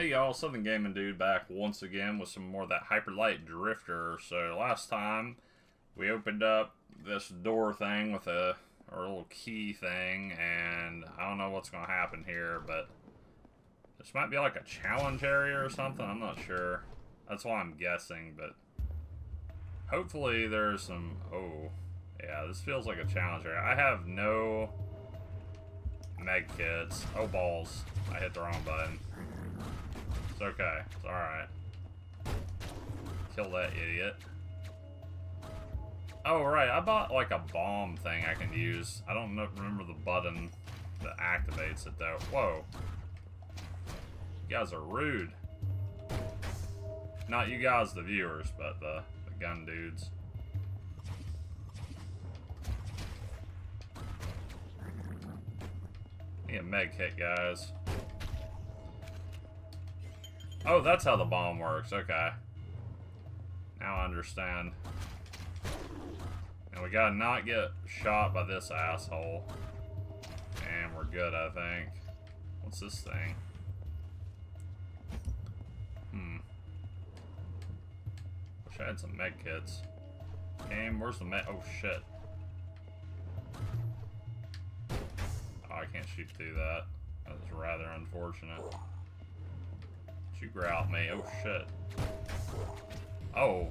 Hey y'all, Southern Gaming Dude back once again with some more of that Hyper Light Drifter. So last time we opened up this door thing with our little key thing, and I don't know what's going to happen here, but this might be like a challenge area or something. I'm not sure. That's why I'm guessing, but hopefully there's some... Oh, yeah, this feels like a challenge area. I have no meg kits. Oh, balls. I hit the wrong button. It's okay. It's alright. Kill that idiot. Oh, right. I bought, like, a bomb thing I can use. I don't remember the button that activates it, though. Whoa. You guys are rude. Not you guys, the viewers, but the gun dudes. Need a med kit, guys. Oh, that's how the bomb works. Okay. Now I understand. And we gotta not get shot by this asshole. And we're good, I think. What's this thing? Wish I had some med kits. Game, where's the med? Oh, shit. Oh, I can't shoot through that. That was rather unfortunate. You growled me. Oh, shit. Oh,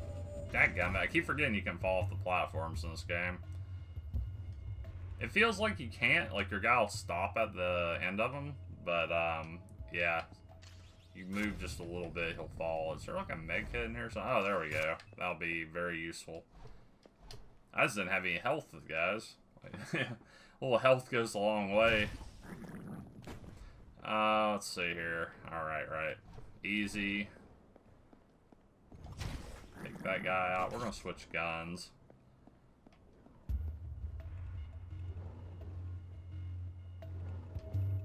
dadgummit. I keep forgetting you can fall off the platforms in this game. It feels like you can't. Like, your guy will stop at the end of them. But, yeah. You move just a little bit, he'll fall. Is there, like, a med kit in here or something? Oh, there we go. That'll be very useful. I just didn't have any health, guys. A little health goes a long way. Let's see here. Alright, right. Easy. Take that guy out. We're gonna switch guns.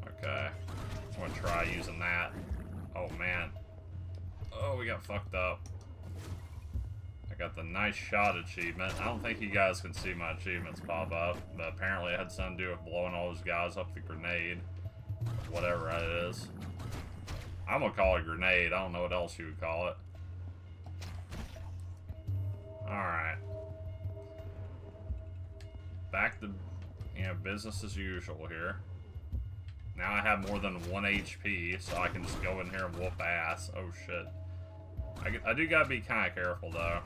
Okay. I'm gonna try using that. Oh, man. Oh, we got fucked up. I got the nice shot achievement. I don't think you guys can see my achievements pop up, but apparently it had something to do with blowing all those guys up with the grenade. Whatever it is. I'm gonna call it a grenade. I don't know what else you would call it. Alright. Back to, you know, business as usual here. Now I have more than 1 HP, so I can just go in here and whoop ass. Oh, shit. I do gotta be kind of careful, though.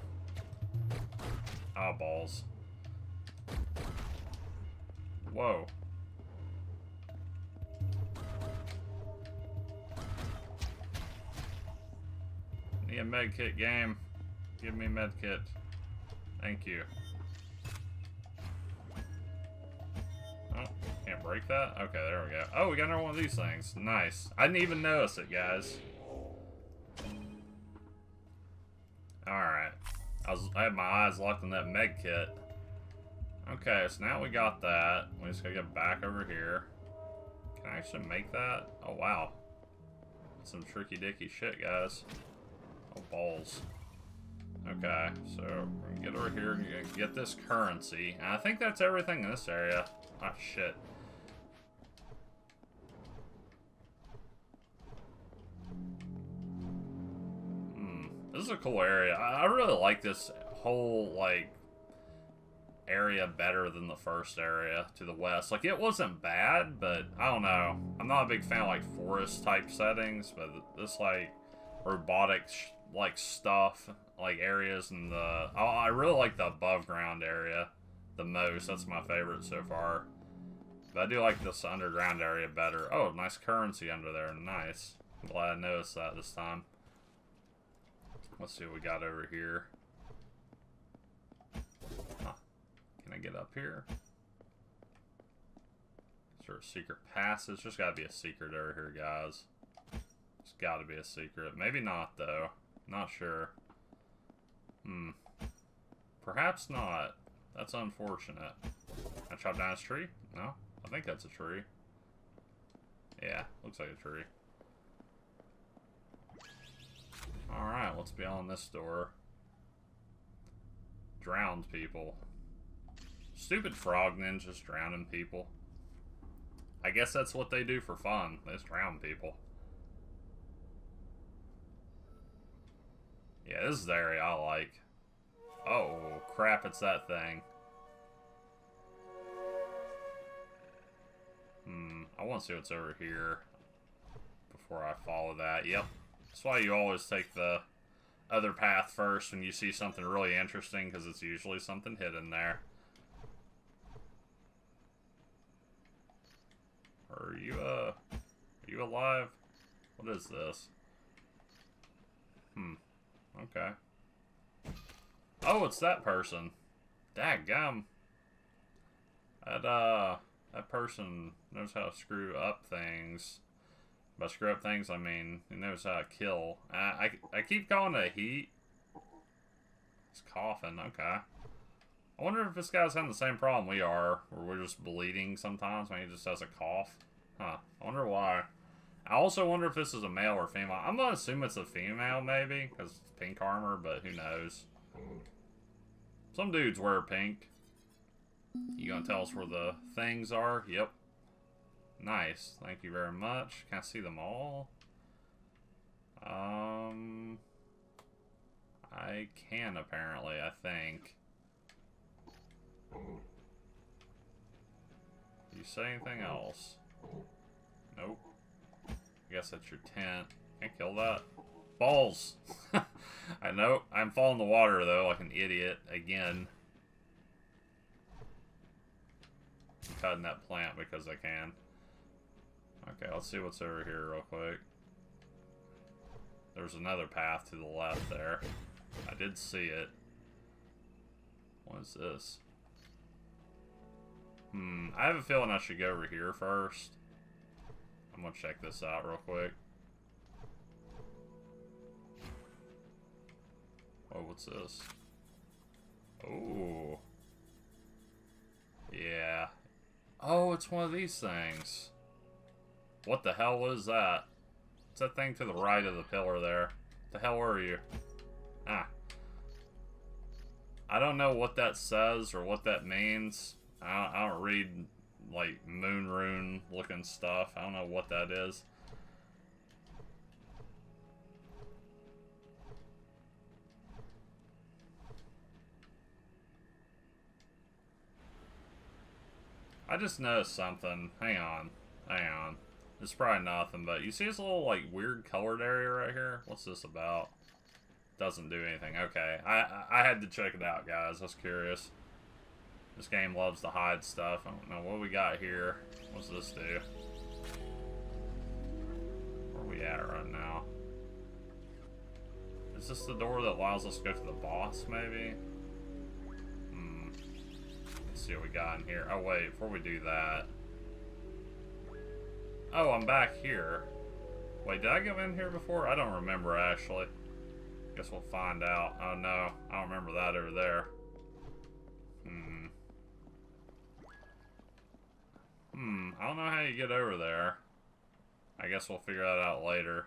Oh, balls. Whoa. Need a med kit, game. Give me a med kit. Thank you. Oh, can't break that? Okay, there we go. Oh, we got another one of these things. Nice. I didn't even notice it, guys. Alright. I had my eyes locked on that med kit. Okay, so now we got that. We just gotta get back over here. Can I actually make that? Oh, wow. That's some tricky-dicky shit, guys. Balls. Okay, so we're gonna get over here and get this currency. And I think that's everything in this area. Ah, shit. This is a cool area. I really like this whole, like, area better than the first area to the west. Like, it wasn't bad, but I don't know. I'm not a big fan of, like, forest-type settings, but this, like, robotic like stuff, like areas, and I really like the above ground area the most. That's my favorite so far, but I do like this underground area better. Oh, nice currency under there. Nice. I'm glad I noticed that this time. Let's see what we got over here. Huh. Can I get up here? Is there a secret passage? There's gotta be a secret over here, guys. It's gotta be a secret. Maybe not, though. Not sure. Perhaps not. That's unfortunate. I chopped down this tree? No? I think that's a tree. Yeah, looks like a tree. Alright, let's be on this door. Drowned people. Stupid frog ninjas drowning people. I guess that's what they do for fun. They just drown people. Yeah, this is the area I like. Oh, crap, it's that thing. I want to see what's over here before I follow that. Yep. That's why you always take the other path first when you see something really interesting, because it's usually something hidden there. Are you alive? What is this? Okay. Oh, it's that person. Dadgum. That person knows how to screw up things. By screw up things, I mean he knows how to kill. I keep calling it heat. It's coughing. Okay. I wonder if this guy's having the same problem we are, where we're just bleeding sometimes when he just has a cough. Huh. I wonder why. I also wonder if this is a male or female. I'm gonna assume it's a female, maybe, because it's pink armor, but who knows? Some dudes wear pink. You gonna tell us where the things are? Yep. Nice. Thank you very much. Can I see them all? I can, apparently, I think. Did you say anything else? Nope. I guess that's your tent. Can't kill that. Balls! I know. I'm falling in the water, though, like an idiot. Again. I'm cutting that plant because I can. Okay, let's see what's over here real quick. There's another path to the left there. I did see it. What is this? I have a feeling I should go over here first. I'm gonna check this out real quick. Oh, what's this? Oh. Yeah. Oh, it's one of these things. What the hell is that? It's that thing to the right of the pillar there. The hell are you? Ah. I don't know what that says or what that means. I don't read, like, moon rune looking stuff. I don't know what that is. I just noticed something. Hang on. It's probably nothing, but you see this little, like, weird colored area right here? What's this about? Doesn't do anything. Okay. I had to check it out, guys. I was curious. This game loves to hide stuff. I don't know what we got here. What's this do? Where are we at right now? Is this the door that allows us to go to the boss, maybe? Let's see what we got in here. Oh, wait. Before we do that... Oh, I'm back here. Wait, did I go in here before? I don't remember, actually. Guess we'll find out. Oh, no. I don't remember that over there. I don't know how you get over there. I guess we'll figure that out later.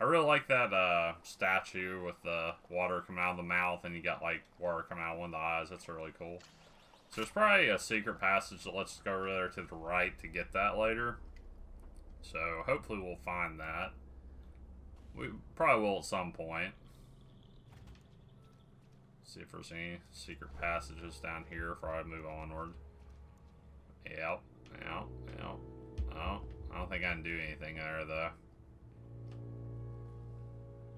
I really like that statue with the water coming out of the mouth and you got, like, water coming out of one of the eyes. That's really cool. So there's probably a secret passage that lets us go over there to the right to get that later. So, hopefully we'll find that. We probably will at some point. See if there's any secret passages down here before I move onward. Yep. Oh, I don't think I can do anything there, though.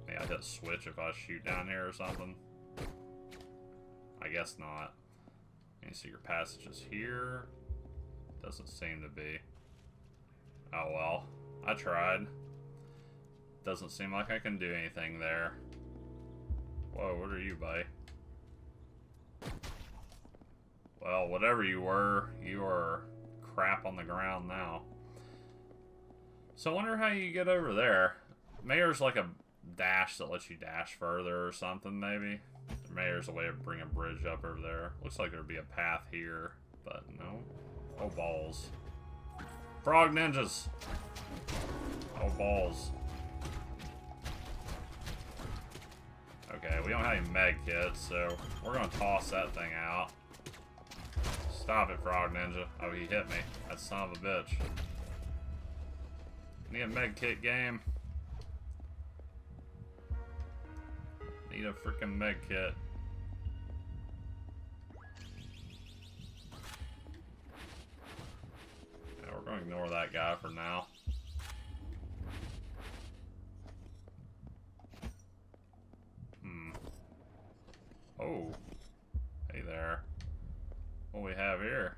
Maybe I'll hit switch if I shoot down here or something. I guess not. Any secret passages here? Doesn't seem to be. Oh well, I tried. Doesn't seem like I can do anything there. Whoa, what are you, buddy? Well, whatever you were, you are crap on the ground now. So I wonder how you get over there. Maybe there's like a dash that lets you dash further or something, maybe. Maybe there's a way to bring a bridge up over there. Looks like there'd be a path here, but no. Oh, balls. Frog ninjas! Oh, balls. Okay, we don't have any med kits, so we're gonna toss that thing out. Stop it, frog ninja. Oh, he hit me. That son of a bitch. Need a med kit game. Need a freaking med kit. Yeah, we're gonna ignore that guy for now. Oh. Hey there. What do we have here?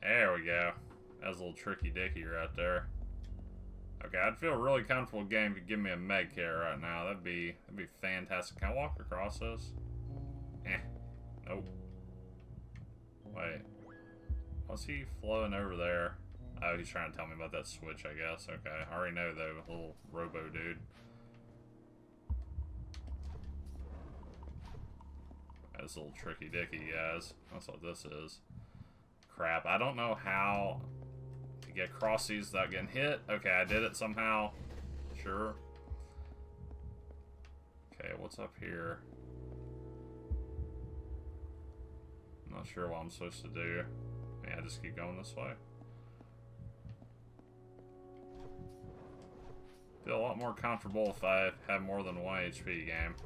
There we go. That was a little tricky dicky right there. Okay, I'd feel really comfortable game if you give me a med kit right now. That'd be fantastic. Can I walk across this? Nope. Wait. What's he flowing over there? Oh, he's trying to tell me about that switch, I guess. Okay, I already know though, little robo dude. That's a little tricky dicky, guys. That's what this is. Crap, I don't know how to get across these without getting hit. Okay, I did it somehow. Sure. Okay, what's up here? I'm not sure what I'm supposed to do. I just keep going this way. Feel a lot more comfortable if I have more than one HP game.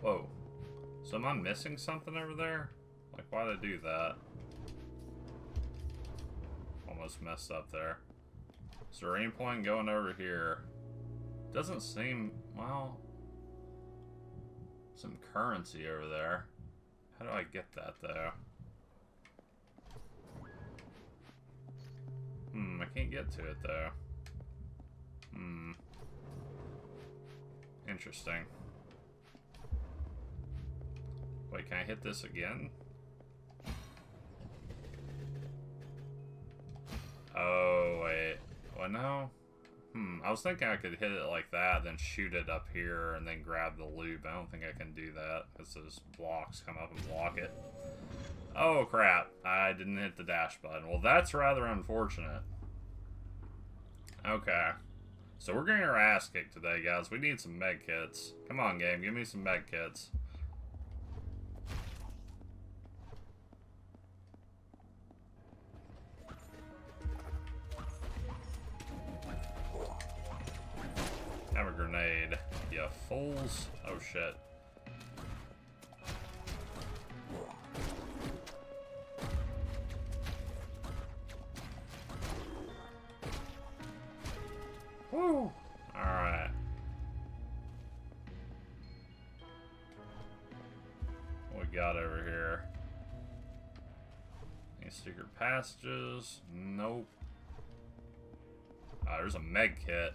Whoa. So am I missing something over there? Like, why'd I do that? Almost messed up there. Serene point going over here. Doesn't seem, well... Some currency over there. How do I get that, though? I can't get to it, though. Interesting. Wait, can I hit this again? Oh, wait. Well, no. I was thinking I could hit it like that, then shoot it up here, and then grab the loop. I don't think I can do that, because those blocks come up and block it. Oh, crap. I didn't hit the dash button. Well, that's rather unfortunate. Okay. So we're getting our ass kicked today, guys. We need some med kits. Come on, game. Give me some med kits. Have a grenade, you fools. Oh, shit. Woo! Alright. What we got over here? Any secret passages? Nope. There's a med kit.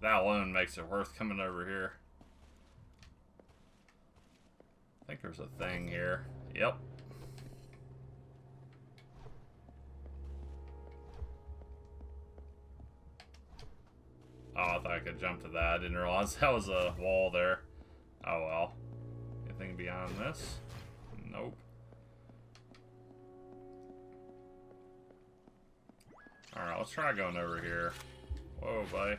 That alone makes it worth coming over here. I think there's a thing here. Yep. Oh, I thought I could jump to that. I didn't realize that was a wall there. Oh well. Anything beyond this? Nope. Alright, let's try going over here. Whoa, buddy.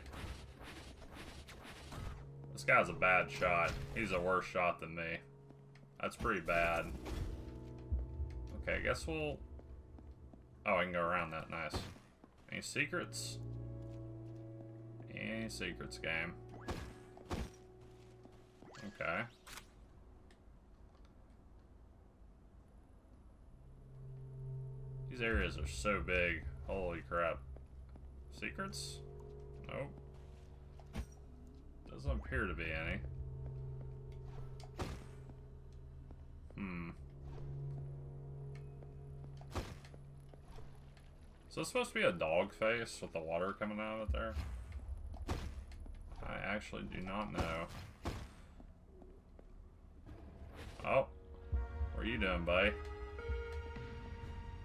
This guy's a bad shot. He's a worse shot than me. That's pretty bad. Okay, I guess we'll... Oh, I can go around that. Nice. Any secrets? Any secrets, game. Okay. These areas are so big. Holy crap. Secrets? Nope. Doesn't appear to be any. So it's supposed to be a dog face with the water coming out of it there? I actually do not know. Oh. What are you doing, buddy?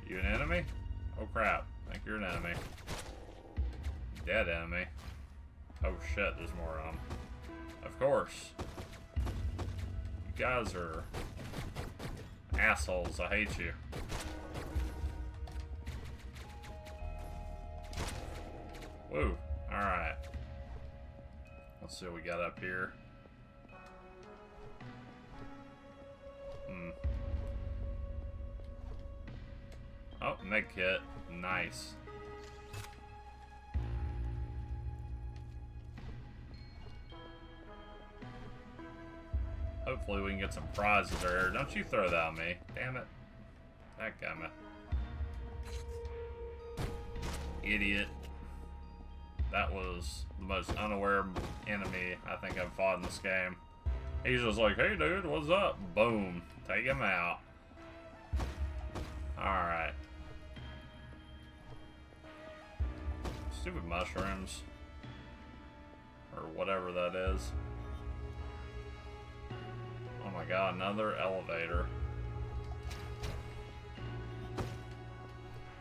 You an enemy? Oh, crap. I think you're an enemy. Dead enemy. Oh, shit. There's more of them. Of course. You guys are assholes. I hate you. Woo. Alright. Let's see what we got up here. Oh, med kit. Nice. Hopefully we can get some prizes there. Don't you throw that at me. Damn it. That got me. Idiot. That was the most unaware enemy I think I've fought in this game. He's just like, hey dude, what's up? Boom. Take him out. Alright. Stupid mushrooms. Or whatever that is. Oh my god, another elevator.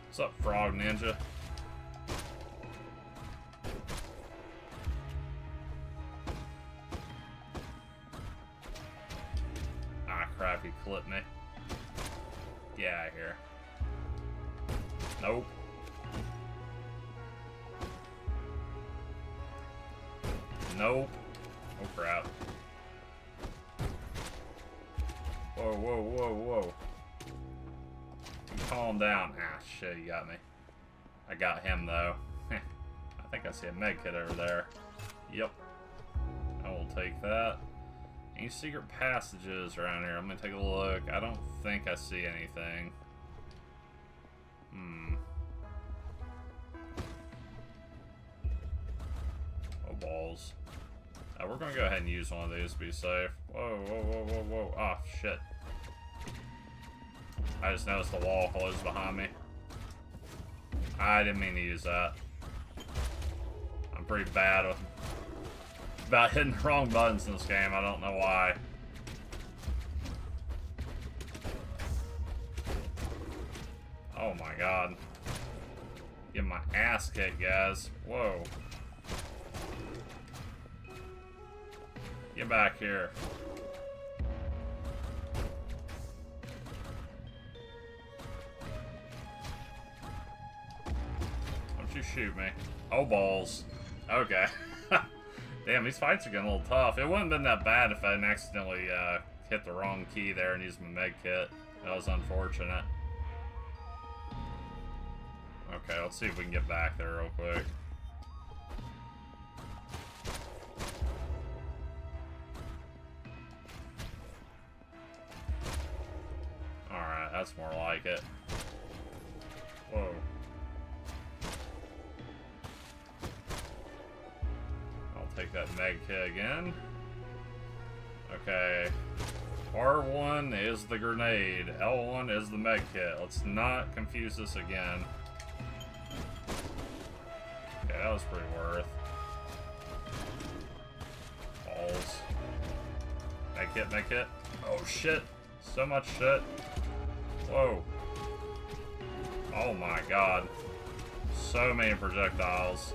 What's up, Frog Ninja? Ah, crap, he clipped me. Get out of here. Nope. Nope. Oh crap. Whoa, whoa, whoa, whoa. Calm down. Ah, shit, you got me. I got him, though. I think I see a med kit over there. Yep. I will take that. Any secret passages around here? Let me take a look. I don't think I see anything. Hmm. Oh, balls. We're gonna go ahead and use one of these to be safe. Whoa, whoa, whoa, whoa, whoa. Ah, shit. I just noticed the wall closed behind me. I didn't mean to use that. I'm pretty bad with about hitting the wrong buttons in this game. I don't know why. Oh my god. Get my ass kicked, guys. Whoa. Get back here. Don't you shoot me. Oh, balls. Okay. Damn, these fights are getting a little tough. It wouldn't have been that bad if I hadn't accidentally hit the wrong key there and used my med kit. That was unfortunate. Okay, let's see if we can get back there real quick. That's more like it. Whoa. I'll take that med kit again. Okay. R1 is the grenade. L1 is the med kit. Let's not confuse this again. Okay, that was pretty worth. Balls. Med kit, med kit. Oh shit. So much shit. Whoa. Oh my god. So many projectiles.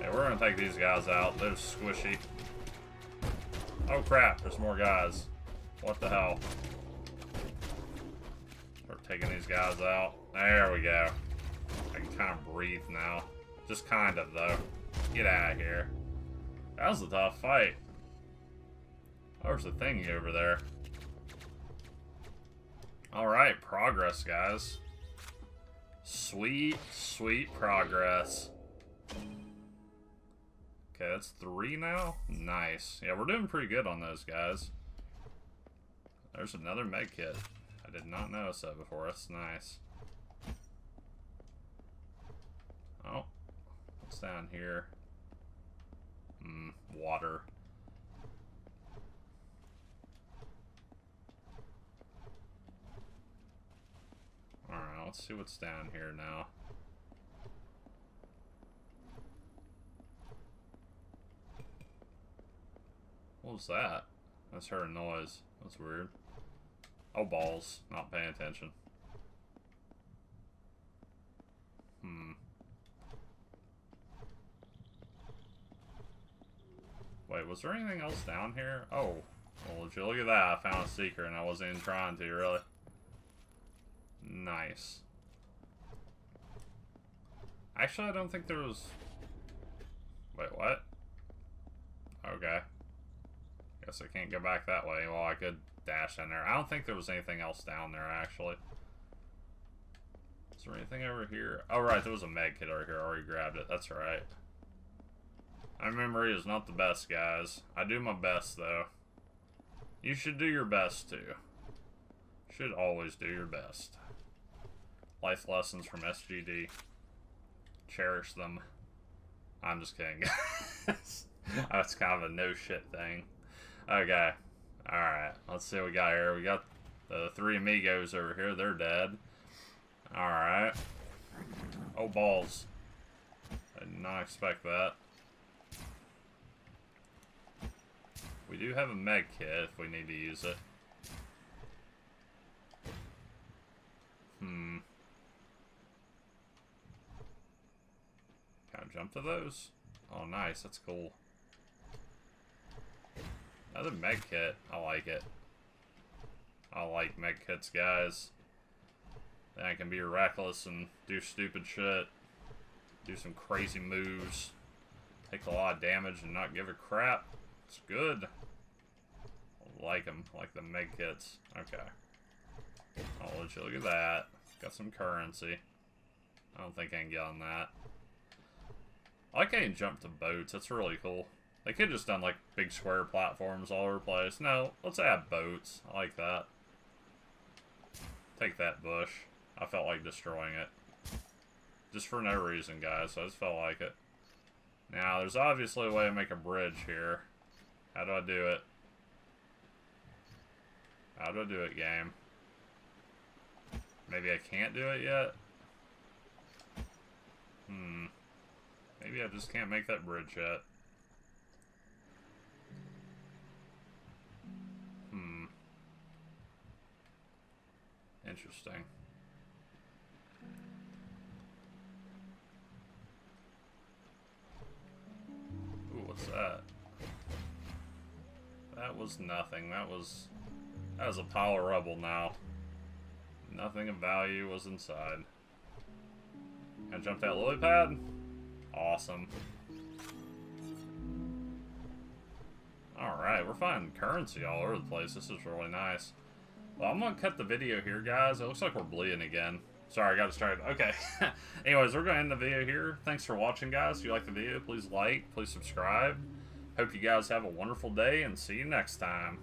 Okay, we're gonna take these guys out. They're squishy. Oh crap, there's more guys. What the hell? We're taking these guys out. There we go. I can kind of breathe now. Just kind of, though. Get out of here. That was a tough fight. There's a thingy over there. Alright, progress, guys. Sweet, sweet progress. Okay, that's 3 now? Nice. Yeah, we're doing pretty good on those, guys. There's another med kit. I did not notice that before. That's nice. Oh, what's down here? Hmm, water. Alright, let's see what's down here now. What was that? I just heard a noise. That's weird. Oh, balls. Not paying attention. Hmm. Wait, was there anything else down here? Oh. Well, if you look at that, I found a secret and I wasn't even trying to, really. Nice. Actually, I don't think there was... Wait, what? Okay. Guess I can't go back that way. Well, I could dash in there. I don't think there was anything else down there, actually. Is there anything over here? Oh, right, there was a med kit over here. I already grabbed it. That's right. My memory is not the best, guys. I do my best, though. You should do your best too. Should always do your best. Life lessons from SGD. Cherish them. I'm just kidding, guys. That's kind of a no shit thing. Okay. Alright. Let's see what we got here. We got the three amigos over here. They're dead. Alright. Oh, balls. I did not expect that. We do have a med kit if we need to use it. Hmm. Gotta jump to those? Oh, nice. That's cool. Another med kit. I like it. I like med kits, guys. Then I can be reckless and do stupid shit. Do some crazy moves. Take a lot of damage and not give a crap. It's good. I like them. I like the med kits. Okay. I'll let you look at that. Got some currency. I don't think I can get on that. I like how you jump to boats. That's really cool. They could have just done like big square platforms all over the place. No, let's add boats. I like that. Take that bush. I felt like destroying it. Just for no reason, guys. I just felt like it. Now, there's obviously a way to make a bridge here. How do I do it? How do I do it, game? Maybe I can't do it yet? Hmm. Maybe I just can't make that bridge yet. Hmm. Interesting. Ooh, what's that? That was nothing. That was a pile of rubble now. Nothing of value was inside. Can I jump that lily pad? Awesome. Alright, we're finding currency all over the place. This is really nice. Well, I'm gonna cut the video here, guys. It looks like we're bleeding again. Sorry, I got distracted. Okay. Anyways, we're gonna end the video here. Thanks for watching, guys. If you like the video, please like, please subscribe. Hope you guys have a wonderful day, and see you next time.